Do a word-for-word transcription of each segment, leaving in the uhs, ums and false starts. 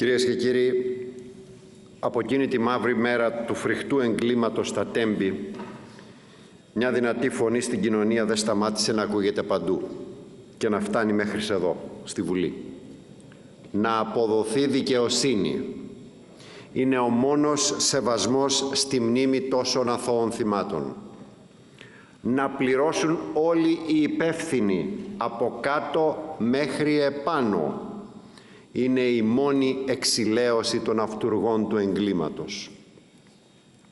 Κυρίες και κύριοι, από εκείνη τη μαύρη μέρα του φρικτού εγκλήματος στα Τέμπη, μια δυνατή φωνή στην κοινωνία δεν σταμάτησε να ακούγεται παντού και να φτάνει μέχρι εδώ, στη Βουλή. Να αποδοθεί δικαιοσύνη είναι ο μόνος σεβασμός στη μνήμη τόσων αθώων θυμάτων. Να πληρώσουν όλοι οι υπεύθυνοι, από κάτω μέχρι επάνω, είναι η μόνη εξηλαίωση των αυτουργών του εγκλήματος.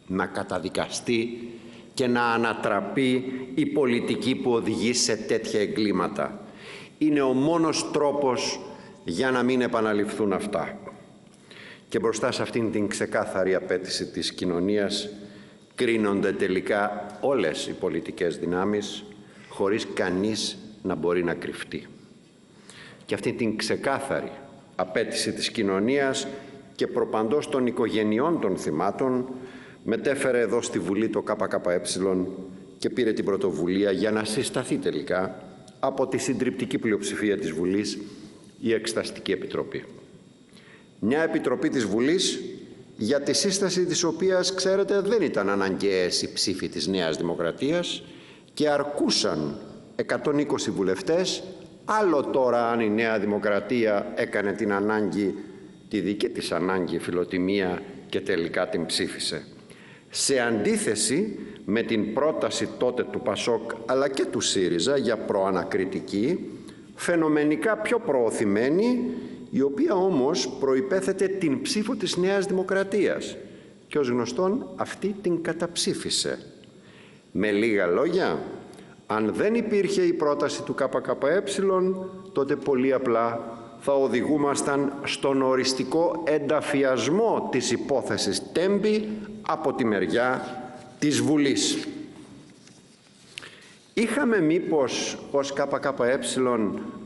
Να καταδικαστεί και να ανατραπεί η πολιτική που οδηγεί σε τέτοια εγκλήματα. Είναι ο μόνος τρόπος για να μην επαναληφθούν αυτά. Και μπροστά σε αυτήν την ξεκάθαρη απέτηση της κοινωνίας κρίνονται τελικά όλες οι πολιτικές δυνάμεις, χωρίς κανείς να μπορεί να κρυφτεί. Και αυτή την ξεκάθαρη απέτηση της κοινωνίας και προπαντός των οικογενειών των θυμάτων μετέφερε εδώ στη Βουλή το ΚΚΕ και πήρε την πρωτοβουλία για να συσταθεί τελικά από τη συντριπτική πλειοψηφία της Βουλής η Εξεταστική Επιτροπή. Μια επιτροπή της Βουλής για τη σύσταση της οποίας, ξέρετε, δεν ήταν αναγκαίες οι ψήφοι της Νέας Δημοκρατίας και αρκούσαν εκατόν είκοσι βουλευτές. Άλλο τώρα αν η Νέα Δημοκρατία έκανε την ανάγκη, τη δική της ανάγκη, φιλοτιμία και τελικά την ψήφισε. Σε αντίθεση με την πρόταση τότε του ΠΑΣΟΚ αλλά και του ΣΥΡΙΖΑ για προανακριτική, φαινομενικά πιο προωθημένη, η οποία όμως προϋπέθετε την ψήφο της Νέας Δημοκρατίας και ως γνωστόν αυτή την καταψήφισε. Με λίγα λόγια, αν δεν υπήρχε η πρόταση του ΚΚΕ, τότε πολύ απλά θα οδηγούμασταν στον οριστικό ενταφιασμό της υπόθεσης Τέμπη από τη μεριά της Βουλής. Είχαμε μήπως ως ΚΚΕ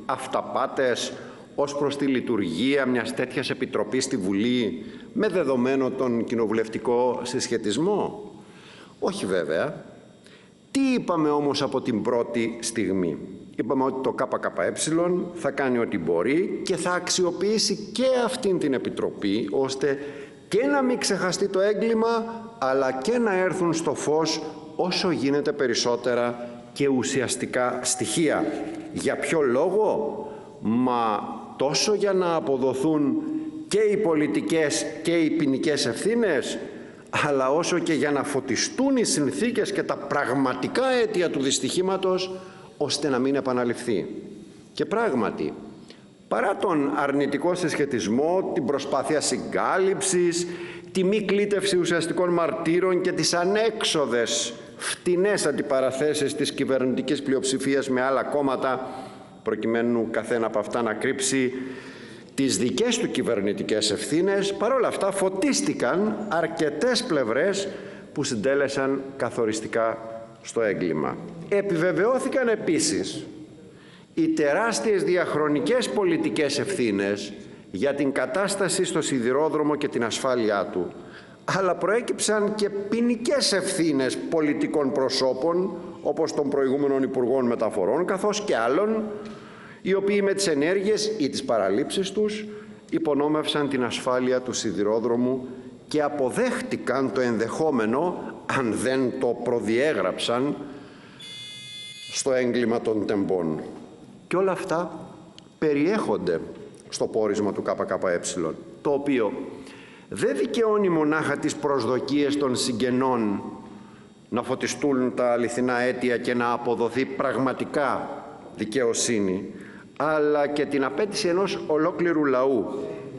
αυταπάτες ως προς τη λειτουργία μιας τέτοιας επιτροπής στη Βουλή με δεδομένο τον κοινοβουλευτικό συσχετισμό? Όχι βέβαια. Τι είπαμε όμως από την πρώτη στιγμή? Είπαμε ότι το ΚΚΕ θα κάνει ό,τι μπορεί και θα αξιοποιήσει και αυτήν την επιτροπή ώστε και να μην ξεχαστεί το έγκλημα αλλά και να έρθουν στο φως όσο γίνεται περισσότερα και ουσιαστικά στοιχεία. Για ποιο λόγο? Μα τόσο για να αποδοθούν και οι πολιτικές και οι ποινικές ευθύνες, αλλά όσο και για να φωτιστούν οι συνθήκες και τα πραγματικά αίτια του δυστυχήματος, ώστε να μην επαναληφθεί. Και πράγματι, παρά τον αρνητικό συσχετισμό, την προσπάθεια συγκάλυψης, τη μη κλήτευση ουσιαστικών μαρτύρων και τις ανέξοδες φτηνές αντιπαραθέσεις της κυβερνητικής πλειοψηφίας με άλλα κόμματα, προκειμένου καθένα από αυτά να κρύψει τις δικές του κυβερνητικές ευθύνες, παρόλα αυτά φωτίστηκαν αρκετές πλευρές που συντέλεσαν καθοριστικά στο έγκλημα. Επιβεβαιώθηκαν επίσης οι τεράστιες διαχρονικές πολιτικές ευθύνες για την κατάσταση στο σιδηρόδρομο και την ασφάλειά του, αλλά προέκυψαν και ποινικές ευθύνες πολιτικών προσώπων, όπως των προηγούμενων Υπουργών Μεταφορών, καθώς και άλλων, οι οποίοι με τις ενέργειες ή τις παραλήψεις τους υπονόμευσαν την ασφάλεια του σιδηρόδρομου και αποδέχτηκαν το ενδεχόμενο, αν δεν το προδιέγραψαν, στο έγκλημα των τεμπών. Και όλα αυτά περιέχονται στο πόρισμα του ΚΚΕ, το οποίο δεν δικαιώνει μονάχα τις προσδοκίες των συγγενών να φωτιστούν τα αληθινά αίτια και να αποδοθεί πραγματικά δικαιοσύνη, αλλά και την απέτηση ενός ολόκληρου λαού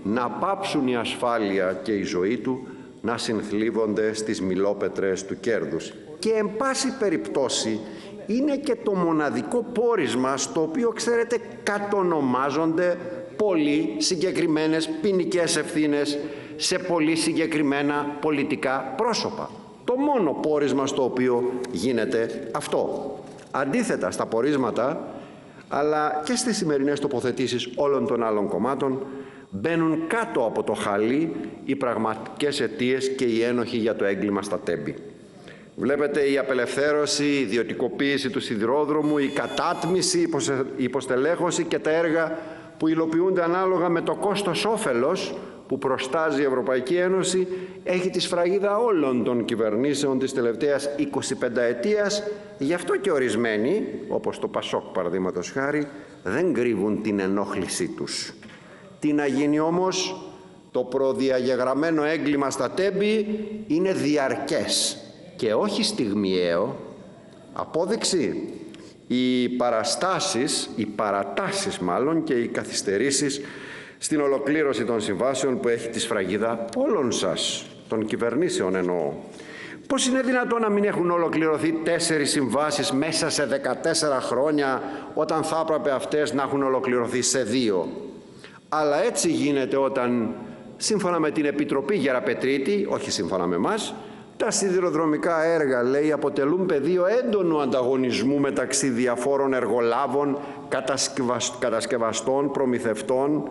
να πάψουν η ασφάλεια και η ζωή του να συνθλίβονται στις μιλόπετρες του κέρδους. Και εν πάση περιπτώσει είναι και το μοναδικό πόρισμα στο οποίο, ξέρετε, κατονομάζονται πολύ συγκεκριμένες ποινικές ευθύνες σε πολύ συγκεκριμένα πολιτικά πρόσωπα. Το μόνο πόρισμα στο οποίο γίνεται αυτό. Αντίθετα στα πορίσματα, αλλά και στις σημερινές τοποθετήσεις όλων των άλλων κομμάτων, μπαίνουν κάτω από το χαλί οι πραγματικές αιτίες και οι ένοχοι για το έγκλημα στα Τέμπη. Βλέπετε, η απελευθέρωση, η ιδιωτικοποίηση του σιδηρόδρομου, η κατάτμιση, η υποστελέχωση και τα έργα που υλοποιούνται ανάλογα με το κόστος-όφελος, που προστάζει η Ευρωπαϊκή Ένωση έχει τη σφραγίδα όλων των κυβερνήσεων της τελευταίας εικοσιπενταετίας. Γι' αυτό και ορισμένοι, όπως το ΠΑΣΟΚ παραδείγματος χάρη, δεν κρύβουν την ενόχλησή τους. Τι να γίνει όμως? Το προδιαγεγραμμένο έγκλημα στα Τέμπη είναι διαρκές και όχι στιγμιαίο. Απόδειξη, οι παραστάσεις, οι παρατάσεις μάλλον και οι καθυστερήσεις στην ολοκλήρωση των συμβάσεων που έχει τη σφραγίδα όλων σας, των κυβερνήσεων εννοώ. Πώς είναι δυνατόν να μην έχουν ολοκληρωθεί τέσσερις συμβάσεις μέσα σε δεκατέσσερα χρόνια, όταν θα έπρεπε αυτές να έχουν ολοκληρωθεί σε δύο? Αλλά έτσι γίνεται όταν, σύμφωνα με την Επιτροπή Γεραπετρίτη, όχι σύμφωνα με εμάς, τα σιδηροδρομικά έργα, λέει, αποτελούν πεδίο έντονου ανταγωνισμού μεταξύ διαφόρων εργολάβων, κατασκευαστών, προμηθευτών,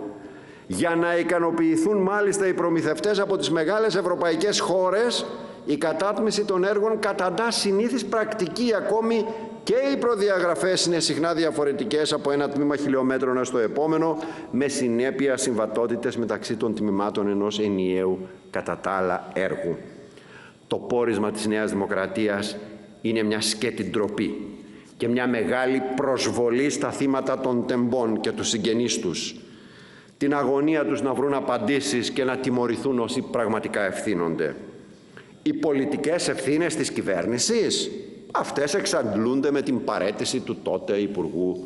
για να ικανοποιηθούν μάλιστα οι προμηθευτές από τις μεγάλες ευρωπαϊκές χώρες. Η κατάτμιση των έργων καταντά συνήθις πρακτική, ακόμη και οι προδιαγραφές είναι συχνά διαφορετικές από ένα τμήμα χιλιόμετρων έως το επόμενο, με συνέπεια συμβατότητες μεταξύ των τμήματων ενός ενιαίου κατά τα άλλα έργου. Το πόρισμα της Νέας Δημοκρατίας είναι μια σκέτη ντροπή και μια μεγάλη προσβολή στα θύματα των τεμπών και τους συγγενείς τους. Την αγωνία τους να βρουν απαντήσεις και να τιμωρηθούν όσοι πραγματικά ευθύνονται. Οι πολιτικές ευθύνες της κυβέρνησης, αυτές εξαντλούνται με την παραίτηση του τότε Υπουργού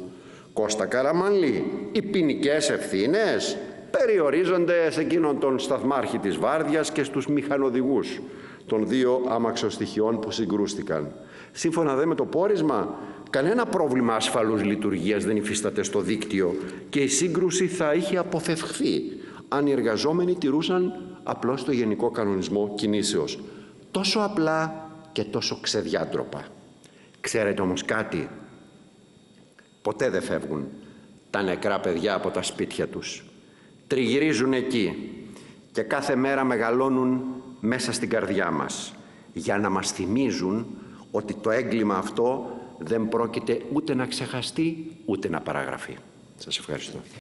Κώστα Καραμανλή. Οι ποινικές ευθύνες περιορίζονται σε εκείνον τον σταθμάρχη της Βάρδιας και στους μηχανοδηγούς των δύο αμαξοστοιχειών που συγκρούστηκαν. Σύμφωνα δε με το πόρισμα, κανένα πρόβλημα ασφαλούς λειτουργίας δεν υφίσταται στο δίκτυο και η σύγκρουση θα είχε αποφευχθεί αν οι εργαζόμενοι τηρούσαν απλώς το γενικό κανονισμό κινήσεως. Τόσο απλά και τόσο ξεδιάντροπα. Ξέρετε όμως κάτι? Ποτέ δεν φεύγουν τα νεκρά παιδιά από τα σπίτια τους. Τριγυρίζουν εκεί και κάθε μέρα μεγαλώνουν μέσα στην καρδιά μας, για να μας θυμίζουν ότι το έγκλημα αυτό δεν πρόκειται ούτε να ξεχαστεί, ούτε να παραγραφεί. Σας ευχαριστώ.